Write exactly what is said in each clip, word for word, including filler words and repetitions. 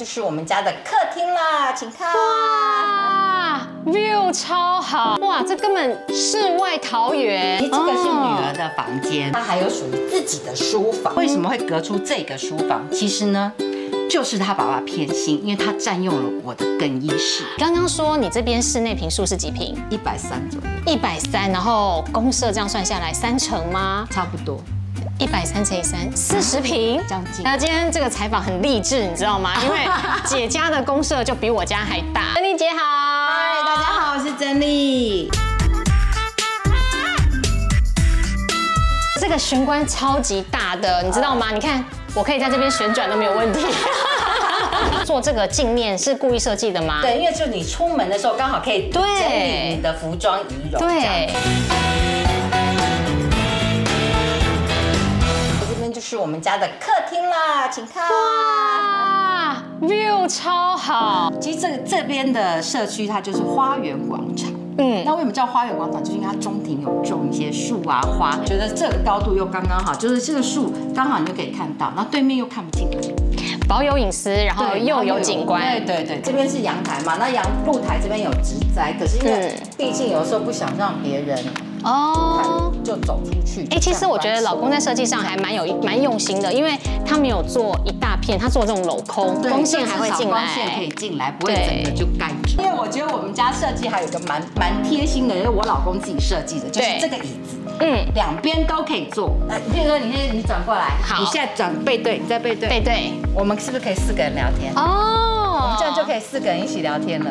就是我们家的客厅啦，请看。哇 ，view 超好！哇，这根本世外桃源。其实这个是女儿的房间，她还有属于自己的书房。为什么会隔出这个书房？其实呢，就是她爸爸偏心，因为她占用了我的更衣室。刚刚说你这边室内坪数是几坪？一百三左右。一百三，然后公设这样算下来三成吗？差不多。 一百三乘以三，四十平，将近。那今天这个采访很励志，你知道吗？因为姐家的公社就比我家还大。珍妮姐好，嗨，大家好，我是珍妮。这个玄关超级大的，你知道吗？你看，我可以在这边旋转都没有问题。做这个镜面是故意设计的吗？对，因为就你出门的时候刚好可以整理你的服装仪容。对。 就是我们家的客厅啦，请看。哇 ，view 超好。其实这这边的社区它就是花园广场。嗯，那为什么叫花园广场？就是因为它中庭有种一些树啊花，觉得这个高度又刚刚好，就是这个树刚好你就可以看到，然后对面又看不进来，保有隐私，然后又有景观。对对对，这边是阳台嘛，那阳露台这边有植栽，可是因为毕竟有时候不想让别人。 哦， oh, 就走出去。哎、欸，其实我觉得老公在设计上还蛮有蛮用心的，因为他没有做一大片，他做这种镂空，光线还会进来，光线可以进来，不会整个就盖住。因为我觉得我们家设计还有一个蛮蛮贴心的，就是我老公自己设计的，就是这个椅子，嗯，两边都可以坐。呃，譬如说你现在你转过来，好，你现在转背对，你再背对，背对，我们是不是可以四个人聊天？哦， oh. 我们这样就可以四个人一起聊天了。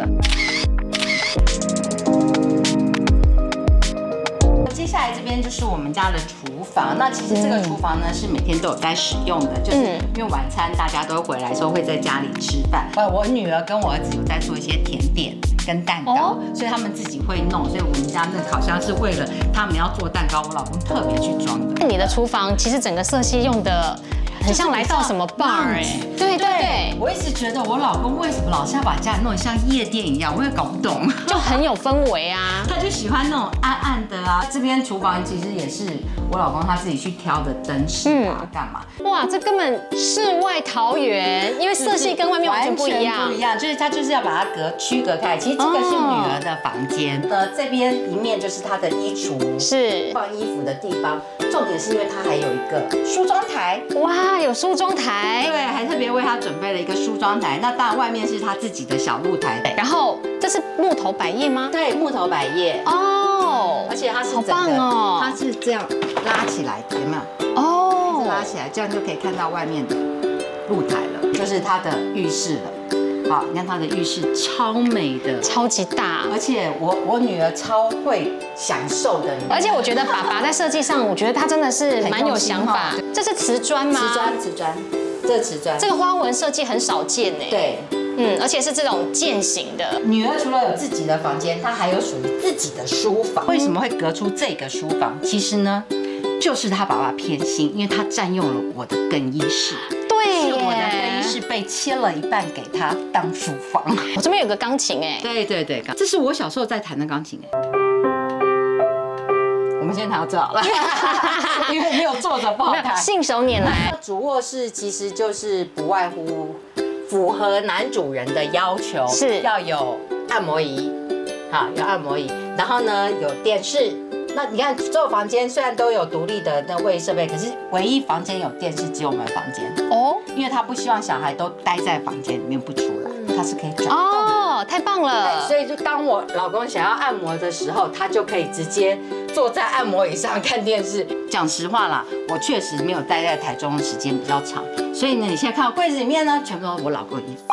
接下来这边就是我们家的厨房，那其实这个厨房呢是每天都有在使用的，就是因为晚餐大家都回来之后会在家里吃饭。我女儿跟我儿子有在做一些甜点跟蛋糕，所以他们自己会弄，所以我们家那个烤箱是为了他们要做蛋糕，我老公特别去装的。你的厨房其实整个色系用的。 很像来到什么 bar 哎，对对，我一直觉得我老公为什么老是要把家弄得像夜店一样，我也搞不懂，就很有氛围啊。他就喜欢那种暗暗的啊。这边厨房其实也是我老公他自己去挑的灯饰啊，干嘛？哇，这根本世外桃源，因为色系跟外面完全不一样，不一样，就是他就是要把它隔区隔开。其实这个是女儿的房间，呃，这边一面就是她的衣橱，是放衣服的地方。重点是因为它还有一个梳妆台，哇。 啊，有梳妆台，对，还特别为他准备了一个梳妆台。那当然，外面是他自己的小露台。然后这是木头百叶吗？对，木头百叶。哦，而且它是好棒哦，它是这样拉起来，有没有？哦，拉起来，这样就可以看到外面的露台了，就是它的浴室了。好，你看它的浴室超美的，超级大，而且我我女儿超会。 享受的，而且我觉得爸爸在设计上，我觉得他真的是蛮有想法。这是瓷砖吗？瓷砖，瓷砖，这是瓷砖。这个花纹设计很少见哎。对，嗯，而且是这种箭型的。女儿除了有自己的房间，她还有属于自己的书房。为什么会隔出这个书房？其实呢，就是她爸爸偏心，因为她占用了我的更衣室。对，是我的更衣室被切了一半给她当书房。我这边有个钢琴哎。对对对，这是我小时候在弹的钢琴哎。 我们先拿着好了，因为没有坐着不好看。信手拈来。主卧室其实就是不外乎符合男主人的要求，是要有按摩椅，好有按摩椅，然后呢有电视。那你看所有房间虽然都有独立的那卫浴设备，可是唯一房间有电视只有我们房间哦，因为他不希望小孩都待在房间里面不出来。 它是可以转动哦，太棒了！所以就当我老公想要按摩的时候，他就可以直接坐在按摩椅上看电视。讲实话啦，我确实没有待在台中的时间比较长，所以呢，你现在看到柜子里面呢，全部都是我老公的衣服。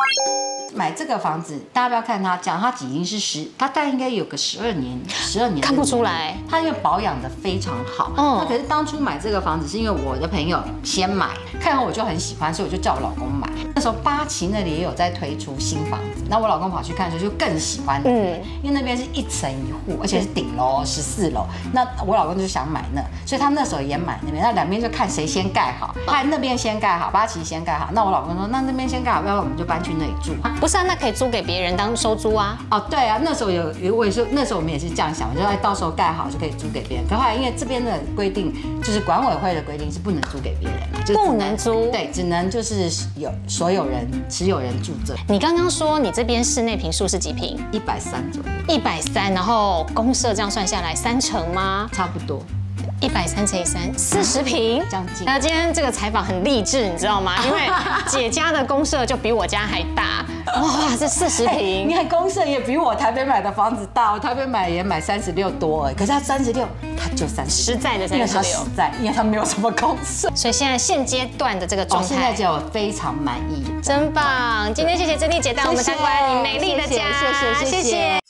买这个房子，大家不要看它，讲它已经是十，它大概应该有个十二年，十二年看不出来。它因为保养的非常好，嗯，可是当初买这个房子是因为我的朋友先买，看完我就很喜欢，所以我就叫我老公买。那时候八旗那里也有在推出。 新房子，那我老公跑去看的时候就更喜欢那边，嗯、因为那边是一层一户，而且是顶楼十四楼。那我老公就想买那，所以他那时候也买那边。那两边就看谁先盖好，看那边先盖好，八旗期先盖好。那我老公说，那那边先盖好，要不然我们就搬去那里住。啊、不是啊，那可以租给别人当收租啊。哦，对啊，那时候有，我也是那时候我们也是这样想，我就哎到时候盖好就可以租给别人。可后来因为这边的规定，就是管委会的规定是不能租给别人嘛，就不能租，对，只能就是有所有人持有人住着。你刚刚说你这边室内坪数是几坪？一百三左右。一百三，然后公社这样算下来三成吗？差不多。 一百三乘以三，四十平，将近。那今天这个采访很励志，你知道吗？因为姐家的公社就比我家还大，哇，这四十平，你看公社也比我台北买的房子大，我台北买也买三十六多而已，可是他三十六，他就三十，实在的三十六，实在，因为他没有什么公社，所以现在现阶段的这个状态，现在姐我非常满意，真棒！今天谢谢珍妮姐带我们参观你美丽的家，谢谢谢谢。